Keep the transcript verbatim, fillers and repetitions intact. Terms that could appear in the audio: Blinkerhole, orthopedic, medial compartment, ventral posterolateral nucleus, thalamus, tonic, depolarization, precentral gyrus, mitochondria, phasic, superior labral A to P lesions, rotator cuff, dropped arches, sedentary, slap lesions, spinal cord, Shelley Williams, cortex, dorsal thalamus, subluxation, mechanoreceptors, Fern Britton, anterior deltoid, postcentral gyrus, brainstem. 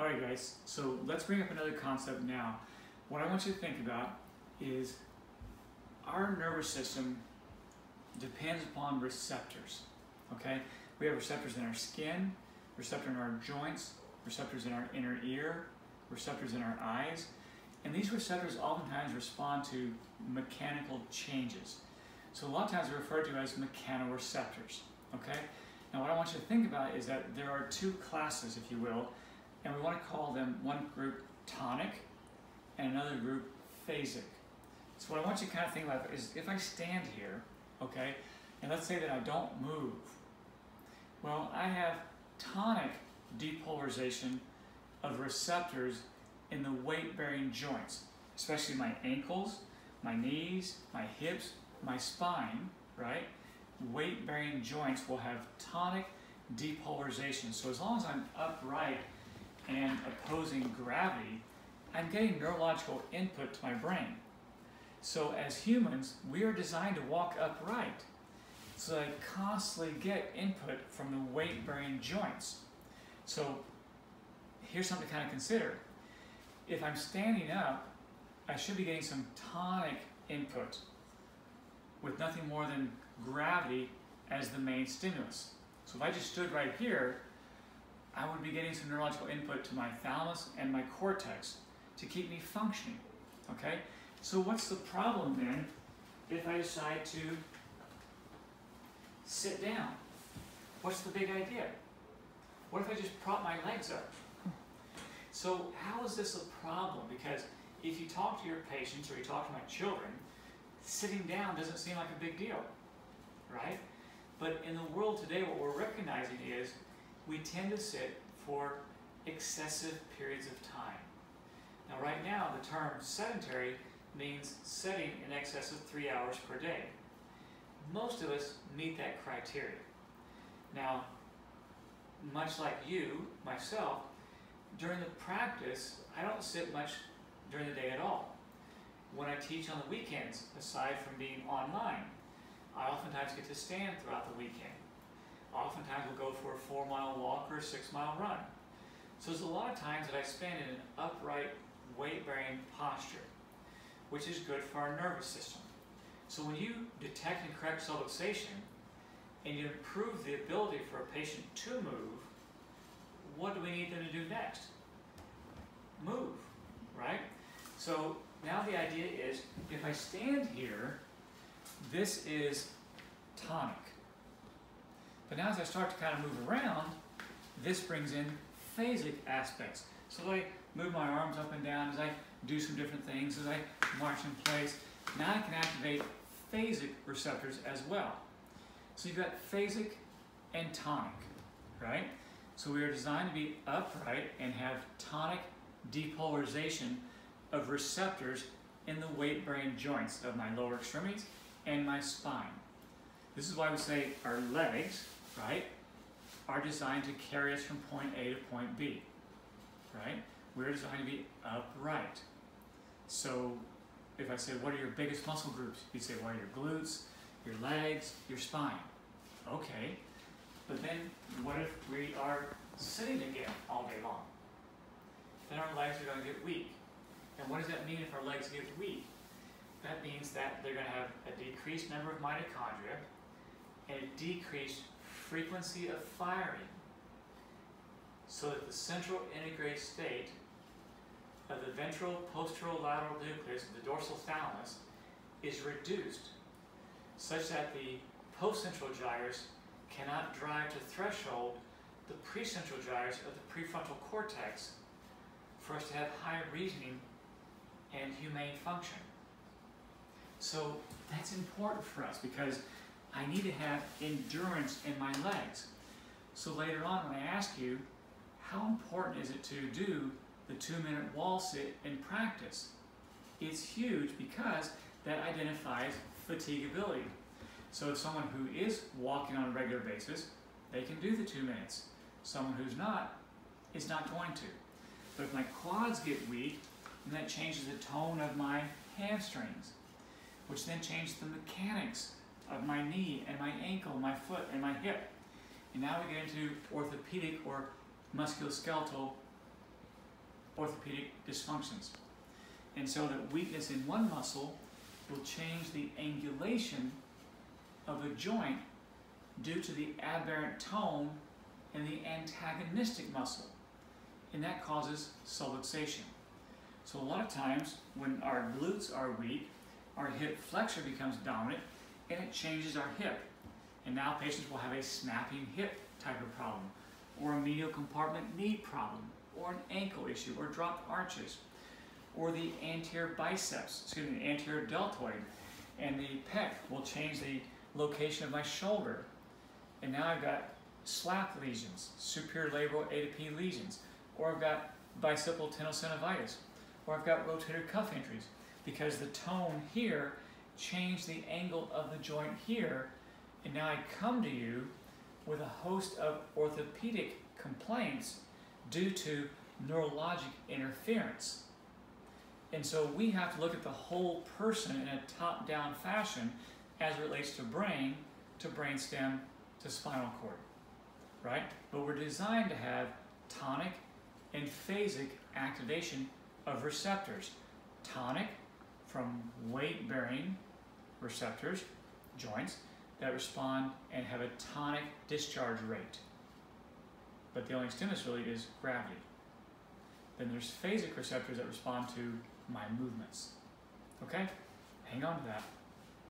Alright guys, so let's bring up another concept now. What I want you to think about is our nervous system depends upon receptors, okay? We have receptors in our skin, receptors in our joints, receptors in our inner ear, receptors in our eyes, and these receptors oftentimes respond to mechanical changes. So a lot of times they're referred to as mechanoreceptors, okay? Now what I want you to think about is that there are two classes, if you will, and we want to call them one group tonic and another group phasic. So what I want you to kind of think about is if I stand here, okay, and let's say that I don't move, well, I have tonic depolarization of receptors in the weight-bearing joints, especially my ankles, my knees, my hips, my spine, right? Weight-bearing joints will have tonic depolarization. So as long as I'm upright and opposing gravity, I'm getting neurological input to my brain. So as humans, we are designed to walk upright. So I constantly get input from the weight-bearing joints. So here's something to kind of consider. If I'm standing up, I should be getting some tonic input with nothing more than gravity as the main stimulus. So if I just stood right here, I would be getting some neurological input to my thalamus and my cortex to keep me functioning, okay? So what's the problem then if I decide to sit down? What's the big idea? What if I just prop my legs up? So how is this a problem? Because if you talk to your patients or you talk to my children, sitting down doesn't seem like a big deal, right? But in the world today, what we're recognizing is we tend to sit for excessive periods of time. Now right now, the term sedentary means sitting in excess of three hours per day. Most of us meet that criteria. Now, much like you, myself, during the practice, I don't sit much during the day at all. When I teach on the weekends, aside from being online, I oftentimes get to stand throughout the weekend. Oftentimes we'll go for a four mile walk or a six mile run. So there's a lot of times that I spend in an upright, weight-bearing posture, which is good for our nervous system. So when you detect and correct subluxation, and you improve the ability for a patient to move, what do we need them to do next? Move, right? So now the idea is, if I stand here, this is tonic. But now as I start to kind of move around, this brings in phasic aspects. So as I move my arms up and down, as I do some different things, as I march in place, now I can activate phasic receptors as well. So you've got phasic and tonic, right? So we are designed to be upright and have tonic depolarization of receptors in the weight-bearing joints of my lower extremities and my spine. This is why we say our legs, right, are designed to carry us from point A to point B, right? We're designed to be upright. So if I say, what are your biggest muscle groups? You'd say, well, your glutes, your legs, your spine. Okay, but then what if we are sitting again all day long? Then our legs are gonna get weak. And what does that mean if our legs get weak? That means that they're going to have a decreased number of mitochondria and a decreased frequency of firing, so that the central integrate state of the ventral posterolateral nucleus of the dorsal thalamus is reduced, such that the postcentral gyrus cannot drive to threshold the precentral gyrus of the prefrontal cortex for us to have high reasoning and humane function. So that's important for us because I need to have endurance in my legs. So later on when I ask you, how important is it to do the two minute wall sit in practice? It's huge because that identifies fatigability. So if someone who is walking on a regular basis, they can do the two minutes. Someone who's not, is not going to. But if my quads get weak, then that changes the tone of my hamstrings, which then changes the mechanics of my knee and my ankle, my foot and my hip. And now we get into orthopedic or musculoskeletal orthopedic dysfunctions. And so that weakness in one muscle will change the angulation of a joint due to the aberrant tone in the antagonistic muscle, and that causes subluxation. So a lot of times when our glutes are weak, our hip flexor becomes dominant and it changes our hip. And now patients will have a snapping hip type of problem, or a medial compartment knee problem, or an ankle issue, or dropped arches, or the anterior biceps, excuse me, the anterior deltoid, and the pec will change the location of my shoulder. And now I've got slap lesions, superior labral A to P lesions, or I've got bicipital tenosynovitis, or I've got rotator cuff injuries, because the tone here changed the angle of the joint here, and now I come to you with a host of orthopedic complaints due to neurologic interference. And so we have to look at the whole person in a top-down fashion as it relates to brain, to brainstem, to spinal cord, right? But we're designed to have tonic and phasic activation of receptors. Tonic from weight-bearing receptors, joints, that respond and have a tonic discharge rate. But the only stimulus really is gravity. Then there's phasic receptors that respond to my movements. Okay? Hang on to that.